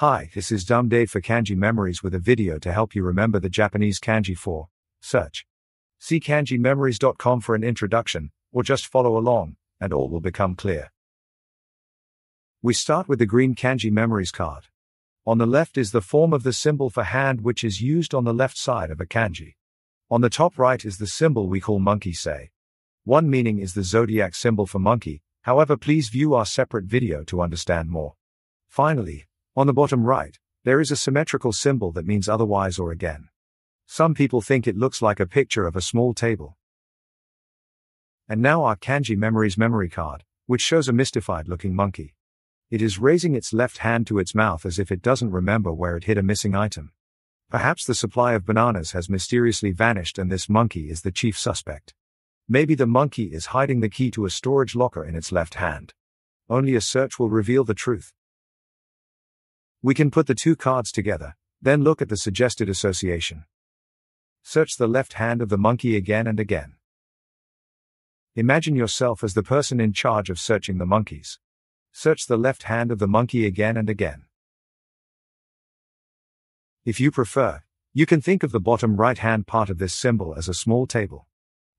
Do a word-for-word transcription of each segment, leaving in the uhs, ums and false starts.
Hi, this is Dumb Dave for Kanji Memories with a video to help you remember the Japanese kanji for search. See kanji memories dot com for an introduction, or just follow along, and all will become clear. We start with the green Kanji Memories card. On the left is the form of the symbol for hand, which is used on the left side of a kanji. On the top right is the symbol we call monkey sei. One meaning is the zodiac symbol for monkey, however please view our separate video to understand more. Finally, on the bottom right, there is a symmetrical symbol that means otherwise or again. Some people think it looks like a picture of a small table. And now our Kanji Memories memory card, which shows a mystified looking monkey. It is raising its left hand to its mouth as if it doesn't remember where it hid a missing item. Perhaps the supply of bananas has mysteriously vanished and this monkey is the chief suspect. Maybe the monkey is hiding the key to a storage locker in its left hand. Only a search will reveal the truth. We can put the two cards together, then look at the suggested association. Search the left hand of the monkey again and again. Imagine yourself as the person in charge of searching the monkeys. Search the left hand of the monkey again and again. If you prefer, you can think of the bottom right-hand part of this symbol as a small table.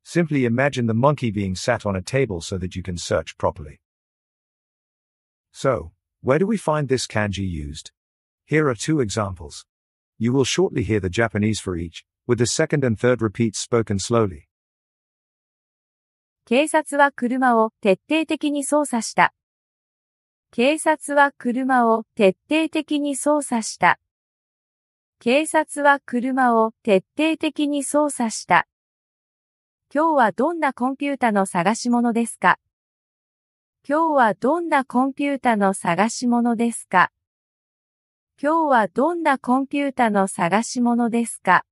Simply imagine the monkey being sat on a table so that you can search properly. So, where do we find this kanji used? Here are two examples. You will shortly hear the Japanese for each, with the second and third repeats spoken slowly. 警察は車を徹底的に捜査した。警察は車を徹底的に捜査した。警察は車を徹底的に捜査した。今日はどんなコンピュータの探し物ですか？今日はどんなコンピュータの探し物ですか？今日はどんなコンピュータの探し物ですか？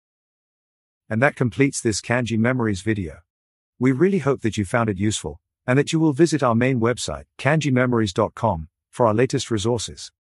And that completes this Kanji Memories video. We really hope that you found it useful, and that you will visit our main website, kanji memories dot com, for our latest resources.